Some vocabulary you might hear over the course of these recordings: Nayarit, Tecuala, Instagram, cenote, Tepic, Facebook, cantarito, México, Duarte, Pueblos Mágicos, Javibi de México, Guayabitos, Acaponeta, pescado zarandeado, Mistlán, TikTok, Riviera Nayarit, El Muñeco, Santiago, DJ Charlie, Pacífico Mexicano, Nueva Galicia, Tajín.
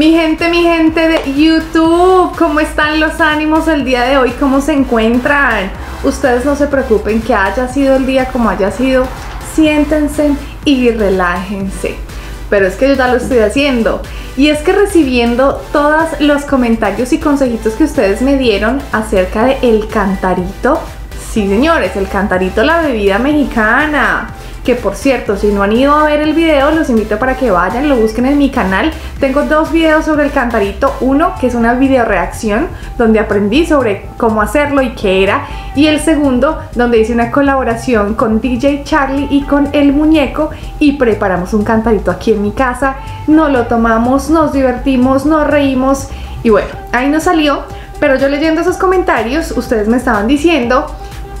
Mi gente de YouTube, ¿cómo están los ánimos el día de hoy? ¿Cómo se encuentran? Ustedes no se preocupen, que haya sido el día como haya sido, siéntense y relájense. Pero es que yo ya lo estoy haciendo. Y es que recibiendo todos los comentarios y consejitos que ustedes me dieron acerca de el cantarito. Sí, señores, el cantarito, la bebida mexicana. Que por cierto, si no han ido a ver el video, los invito para que vayan, lo busquen en mi canal. Tengo dos videos sobre el cantarito. Uno, que es una videoreacción, donde aprendí sobre cómo hacerlo y qué era. Y el segundo, donde hice una colaboración con DJ Charlie y con El Muñeco. Y preparamos un cantarito aquí en mi casa. Nos lo tomamos, nos divertimos, nos reímos. Y bueno, ahí nos salió. Pero yo leyendo esos comentarios, ustedes me estaban diciendo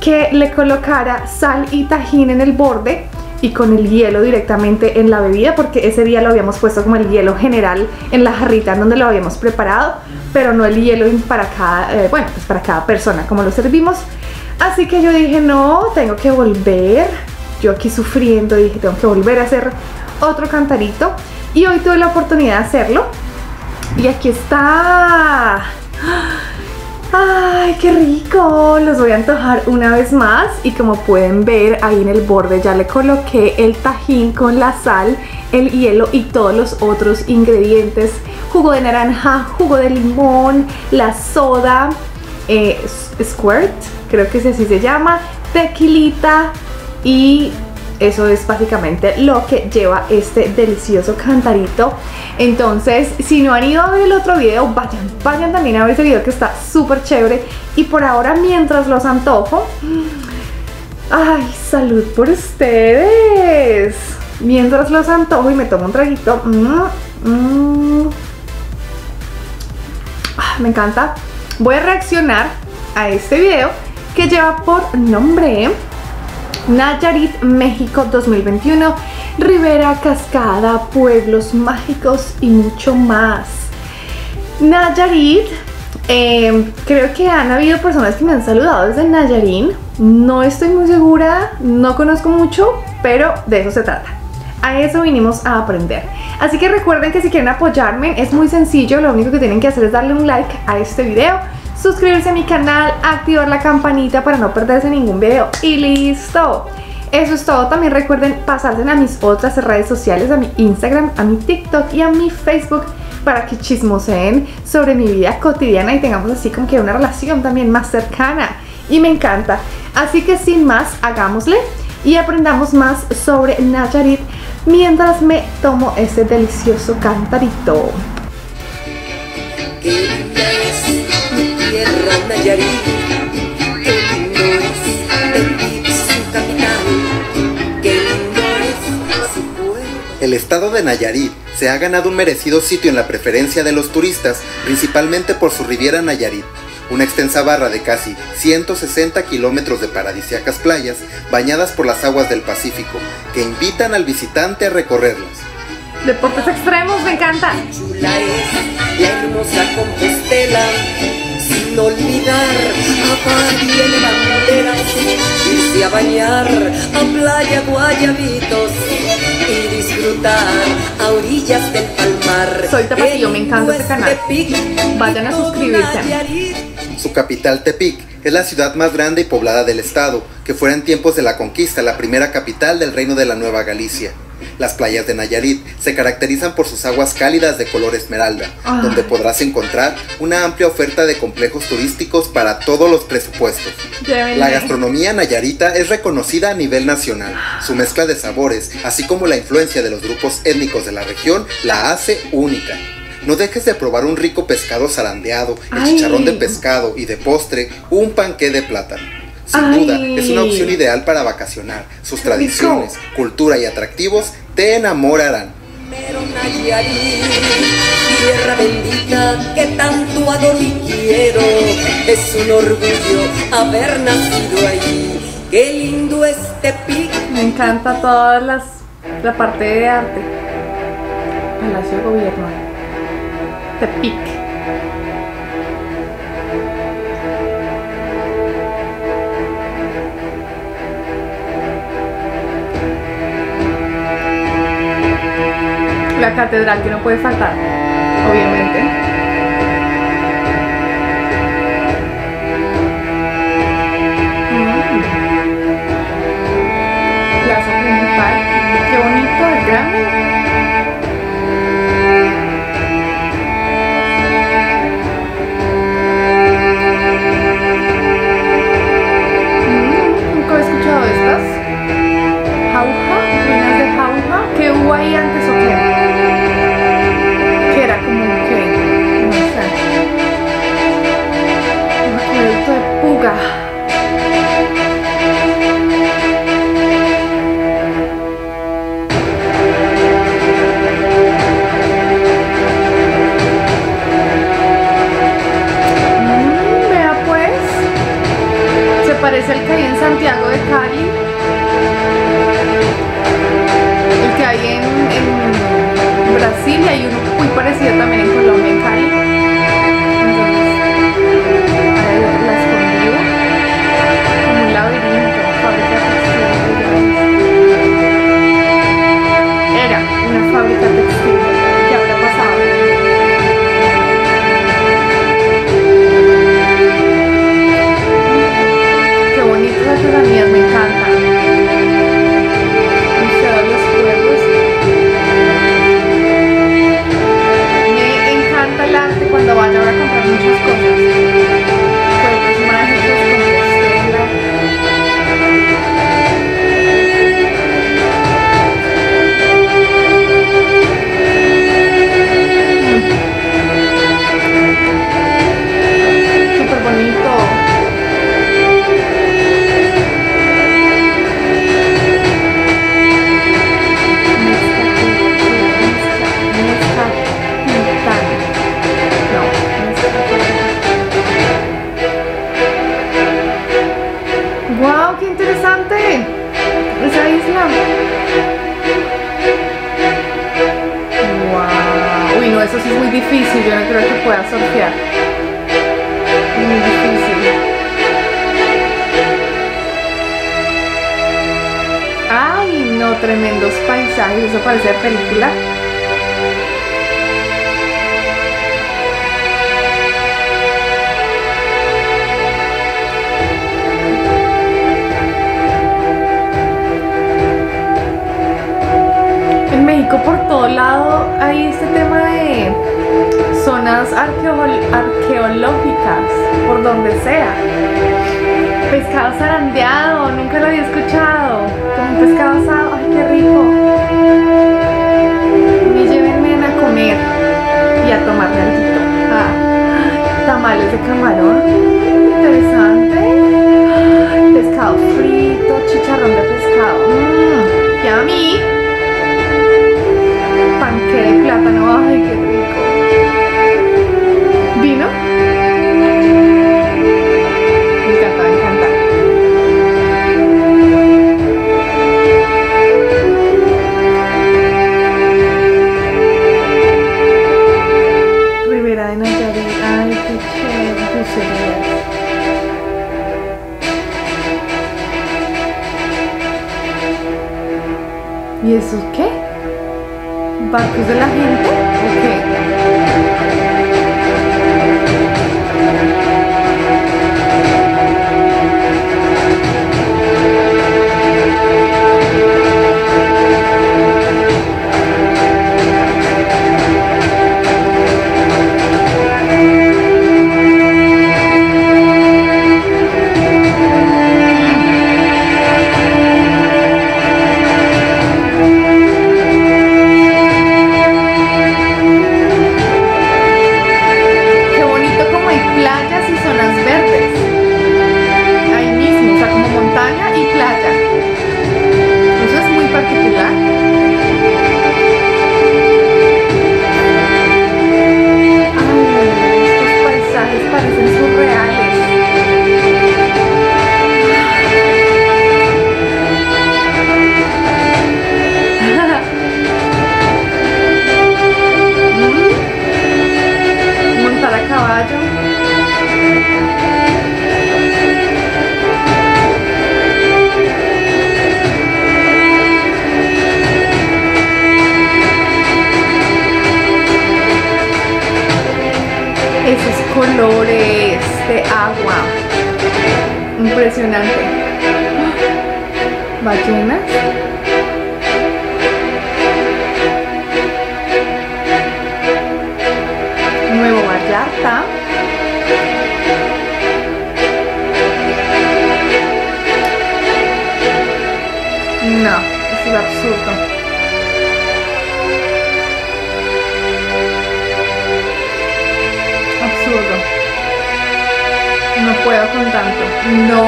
que le colocara sal y tajín en el borde y con el hielo directamente en la bebida, porque ese día lo habíamos puesto como el hielo general en la jarrita en donde lo habíamos preparado, pero no el hielo para cada, bueno, pues para cada persona como lo servimos. Así que yo dije, no, tengo que volver. Yo aquí sufriendo dije, tengo que volver a hacer otro cantarito. Y hoy tuve la oportunidad de hacerlo. Y aquí está. ¡Ay, qué rico! Los voy a antojar una vez más. Y como pueden ver, ahí en el borde ya le coloqué el tajín con la sal, el hielo y todos los otros ingredientes. Jugo de naranja, jugo de limón, la soda, squirt, creo que es así se llama, tequilita. Y eso es básicamente lo que lleva este delicioso cantarito. Entonces, si no han ido a ver el otro video, vayan también a ver este video que está súper chévere. Y por ahora, mientras los antojo, ¡ay, salud por ustedes! Mientras los antojo y me tomo un traguito, me encanta. Voy a reaccionar a este video que lleva por nombre Nayarit, México 2021, Ribera, Cascada, Pueblos Mágicos y mucho más. Nayarit, creo que han habido personas que me han saludado desde Nayarit. No estoy muy segura, no conozco mucho, pero de eso se trata. A eso vinimos a aprender. Así que recuerden que si quieren apoyarme es muy sencillo. Lo único que tienen que hacer es darle un like a este video, suscribirse a mi canal, activar la campanita para no perderse ningún video y listo. Eso es todo. También recuerden pasarse a mis otras redes sociales, a mi Instagram, a mi TikTok y a mi Facebook, para que chismoseen sobre mi vida cotidiana y tengamos así como que una relación también más cercana. Y me encanta. Así que sin más, hagámosle y aprendamos más sobre Nayarit mientras me tomo ese delicioso cantarito. Tierra Nayarit, qué lindo es vivir su capital, qué lindo es su pueblo. El estado de Nayarit se ha ganado un merecido sitio en la preferencia de los turistas, principalmente por su Riviera Nayarit, una extensa barra de casi 160 kilómetros de paradisíacas playas bañadas por las aguas del Pacífico, que invitan al visitante a recorrerlas. Deportes extremos, me encanta. Chula es la hermosa Compostela. Sin olvidar a París de Banderas, irse a bañar a Playa Guayabitos y disfrutar a orillas del Palmar. Soy Tapatío, me encanta este canal. Vayan a suscribirse. Su capital, Tepic, es la ciudad más grande y poblada del estado, que fuera en tiempos de la conquista la primera capital del reino de la Nueva Galicia. Las playas de Nayarit se caracterizan por sus aguas cálidas de color esmeralda, donde podrás encontrar una amplia oferta de complejos turísticos para todos los presupuestos. La gastronomía nayarita es reconocida a nivel nacional. Su mezcla de sabores, así como la influencia de los grupos étnicos de la región, la hace única. No dejes de probar un rico pescado zarandeado, el chicharrón de pescado y de postre, un panqué de plátano. Sin duda, es una opción ideal para vacacionar. Sus tradiciones, cultura y atractivos te enamorarán. Pero Nayarit, tierra bendita que tanto adoro y quiero, es un orgullo haber nacido ahí. Qué lindo este pico. Me encanta toda la parte de arte. Palacio de Gobierno. Tepic. La catedral que no puede faltar, obviamente. eso sí es muy difícil, yo no creo que pueda surfear. Muy difícil. Ay, no, tremendos paisajes, eso parece de película. Por todo lado hay este tema de zonas arqueológicas, por donde sea. Pescado zarandeado, nunca lo había escuchado. Como un pescado asado, ¡ay, qué rico! Me lleven a comer y a tomar tantito. Ah, tamales de camarón, interesante. Pescado frito, chicharrón de pescado. ¡Yummy! Panquera de plátano, ay, qué rico. ¿Vino? Me encanta, me encanta. Riviera de Nayarit, ay, qué chévere, dulcerías. ¿Y eso qué? ¿Barcos de la gente? Colores de agua, impresionante. Ballenas. Nuevo Vallarta. No, eso es absurdo. No puedo con tanto. No.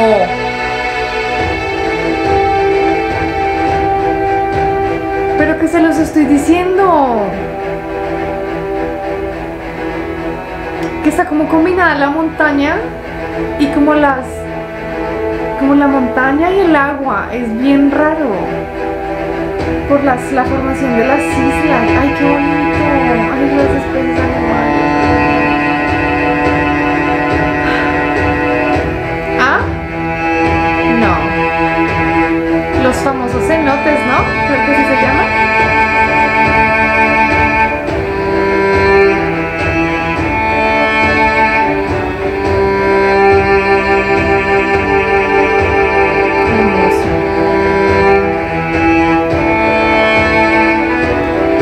Pero que se los estoy diciendo. Que está como combinada la montaña y como las... Como la montaña y el agua. Es bien raro. Por la formación de las islas. Ay, qué bonito. Ay, las despensas. Los famosos cenotes, ¿no? Creo que así se llama. Hermoso.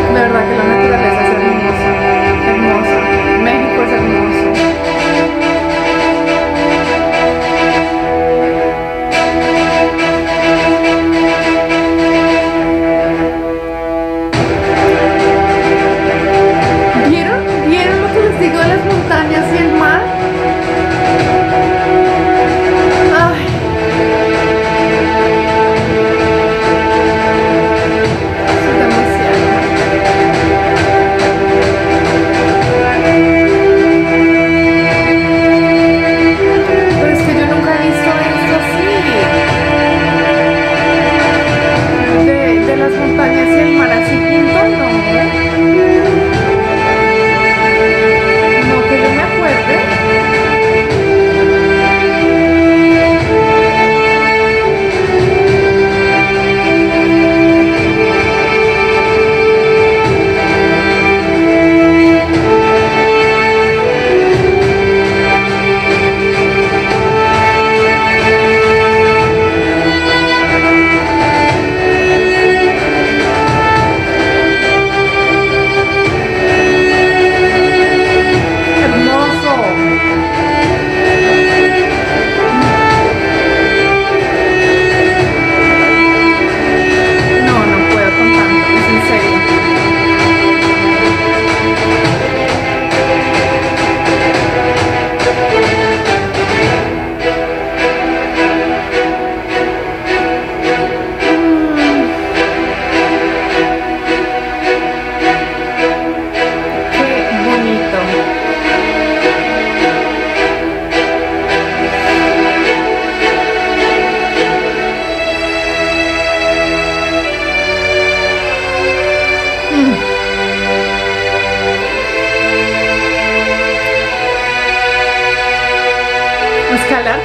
De verdad que la naturaleza es hermosa. Hermosa.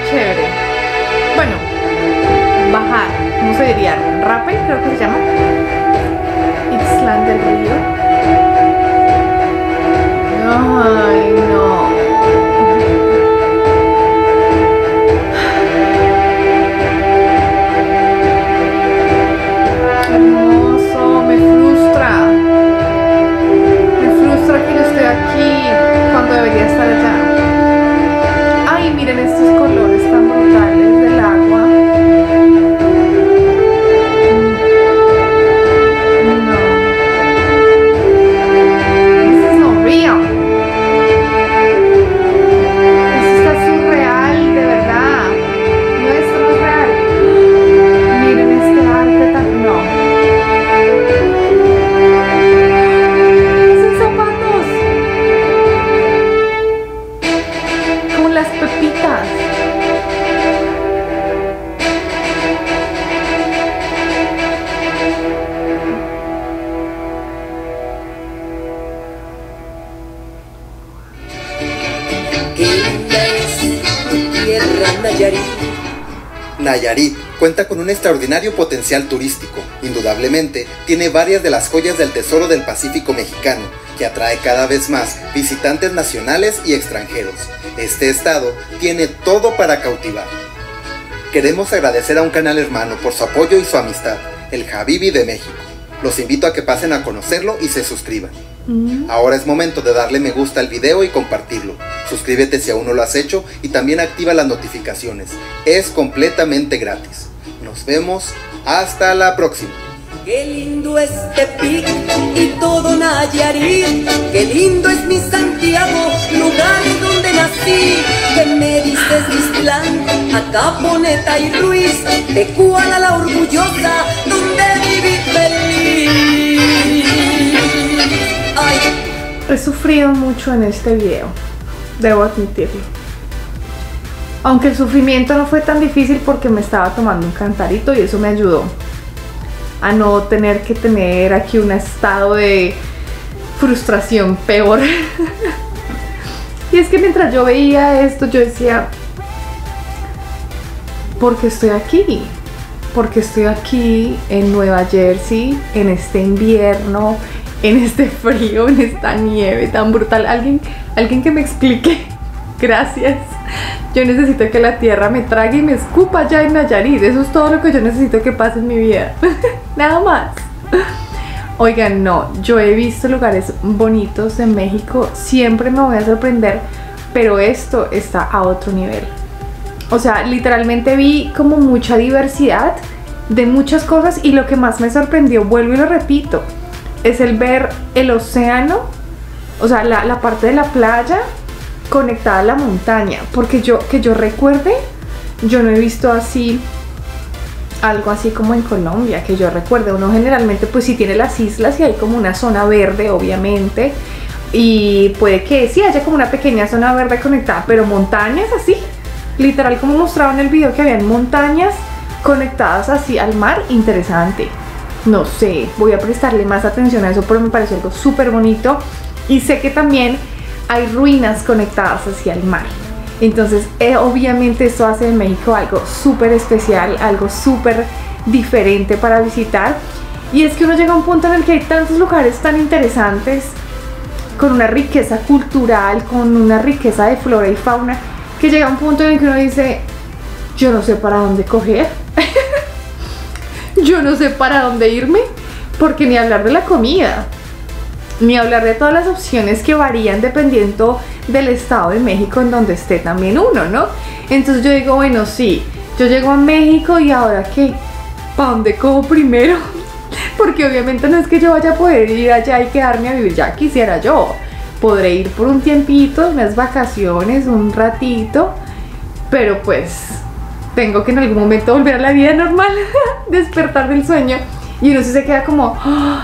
chévere. Bueno, bajar, ¿cómo se diría? Rappel, creo que se llama. Island del Río. Ay, no. Hermoso, me frustra. Me frustra que yo esté aquí cuando debería estar allá. Ay, miren estos colores tan brutales del agua. No. This is not real. Esto está surreal, de verdad. No, esto no es real. Miren este arte tan... No. Son zapatos. Como las pepitas. Nayarit. Nayarit cuenta con un extraordinario potencial turístico. Indudablemente, tiene varias de las joyas del tesoro del Pacífico mexicano, que atrae cada vez más visitantes nacionales y extranjeros. Este estado tiene todo para cautivar. Queremos agradecer a un canal hermano por su apoyo y su amistad, el Javibi de México. Los invito a que pasen a conocerlo y se suscriban. Ahora es momento de darle me gusta al video y compartirlo. Suscríbete si aún no lo has hecho y también activa las notificaciones. Es completamente gratis. Nos vemos hasta la próxima. Qué lindo es Tepic y todo Nayarit. Qué lindo es mi Santiago, lugar donde nací. ¿Qué me dices Mistlán, Acaponeta y Ruiz? Tecuala la orgullosa, donde viví feliz. Ay. He sufrido mucho en este video, debo admitirlo. Aunque el sufrimiento no fue tan difícil porque me estaba tomando un cantarito y eso me ayudó a no tener que tener aquí un estado de frustración peor. Y es que mientras yo veía esto yo decía, ¿por qué estoy aquí? ¿Por qué estoy aquí en Nueva Jersey, en este invierno, en este frío, en esta nieve tan brutal? Alguien que me explique. Gracias. Yo necesito que la tierra me trague y me escupa allá en Nayarit. Eso es todo lo que yo necesito que pase en mi vida. Nada más. Oigan, no, yo he visto lugares bonitos en México. Siempre me voy a sorprender, pero esto está a otro nivel. O sea, literalmente vi como mucha diversidad de muchas cosas y lo que más me sorprendió, vuelvo y lo repito, es el ver el océano, o sea, la parte de la playa conectada a la montaña, porque que yo recuerde, yo no he visto así, algo así como en Colombia, que yo recuerde. Uno generalmente pues sí tiene las islas y hay como una zona verde, obviamente, y puede que sí haya como una pequeña zona verde conectada, pero montañas así, literal como mostraba en el video que habían montañas conectadas así al mar, interesante. No sé, voy a prestarle más atención a eso, pero me pareció algo súper bonito. Y sé que también hay ruinas conectadas hacia el mar. Entonces, obviamente esto hace de México algo súper especial, algo súper diferente para visitar. Y es que uno llega a un punto en el que hay tantos lugares tan interesantes, con una riqueza cultural, con una riqueza de flora y fauna, que llega a un punto en el que uno dice, yo no sé para dónde coger. Yo no sé para dónde irme, porque ni hablar de la comida, ni hablar de todas las opciones que varían dependiendo del estado de México en donde esté también uno, ¿no? Entonces yo digo, bueno, sí, yo llego a México y ahora ¿qué? ¿Para dónde cojo primero? Porque obviamente no es que yo vaya a poder ir allá y quedarme a vivir, ya quisiera yo. Podré ir por un tiempito, unas vacaciones, un ratito, pero pues... tengo que en algún momento volver a la vida normal, despertar del sueño. Y uno sí se queda como, ¡oh!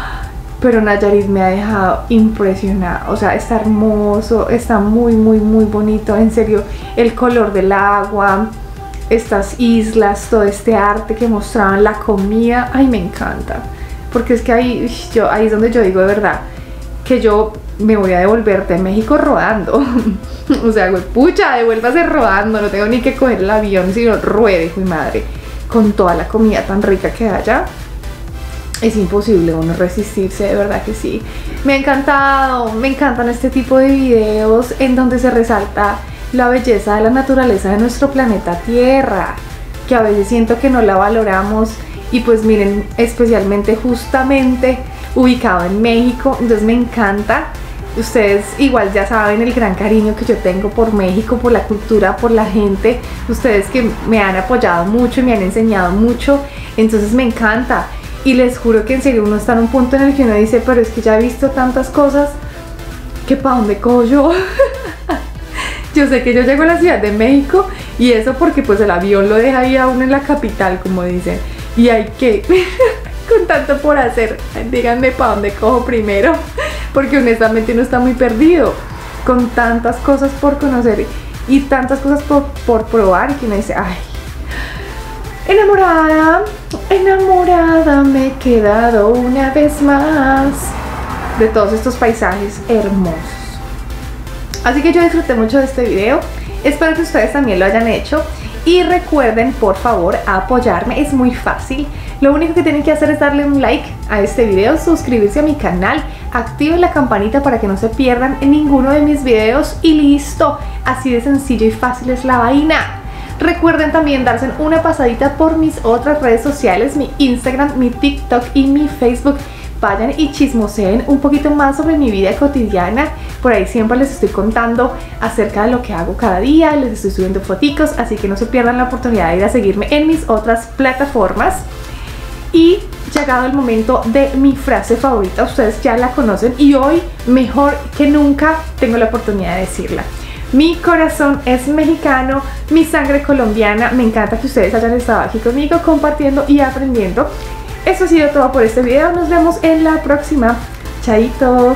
Pero Nayarit me ha dejado impresionada. O sea, está hermoso, está muy, muy, muy bonito. En serio, el color del agua, estas islas, todo este arte que mostraban, la comida. Ay, me encanta. Porque es que ahí es donde yo digo de verdad que yo me voy a devolver de México rodando. O sea, güey, pucha, devuélvase rodando, no tengo ni que coger el avión, sino ruede, hijo de madre. Con toda la comida tan rica que hay allá, es imposible uno resistirse, de verdad que sí. Me ha encantado, me encantan este tipo de videos en donde se resalta la belleza de la naturaleza de nuestro planeta Tierra, que a veces siento que no la valoramos. Y pues miren, especialmente justamente ubicado en México, entonces me encanta. Ustedes igual ya saben el gran cariño que yo tengo por México, por la cultura, por la gente. Ustedes que me han apoyado mucho y me han enseñado mucho, entonces me encanta. Y les juro que en serio uno está en un punto en el que uno dice, pero es que ya he visto tantas cosas, que ¿para dónde cojo yo? Yo sé que yo llego a la Ciudad de México, y eso porque pues el avión lo deja ahí a uno en la capital, como dicen. Y hay que, con tanto por hacer, díganme para dónde cojo primero, porque honestamente uno está muy perdido, con tantas cosas por conocer y tantas cosas por probar, que uno dice, ay, enamorada, enamorada me he quedado una vez más de todos estos paisajes hermosos. Así que yo disfruté mucho de este video, espero que ustedes también lo hayan hecho. Y recuerden por favor apoyarme, es muy fácil. Lo único que tienen que hacer es darle un like a este video, suscribirse a mi canal, activen la campanita para que no se pierdan en ninguno de mis videos y listo. Así de sencillo y fácil es la vaina. Recuerden también darse una pasadita por mis otras redes sociales, mi Instagram, mi TikTok y mi Facebook. Vayan y chismoseen un poquito más sobre mi vida cotidiana. Por ahí siempre les estoy contando acerca de lo que hago cada día, les estoy subiendo foticos, así que no se pierdan la oportunidad de ir a seguirme en mis otras plataformas. Y llegado el momento de mi frase favorita, ustedes ya la conocen y hoy mejor que nunca tengo la oportunidad de decirla. Mi corazón es mexicano, mi sangre colombiana. Me encanta que ustedes hayan estado aquí conmigo compartiendo y aprendiendo. Eso ha sido todo por este video, nos vemos en la próxima. Chaito.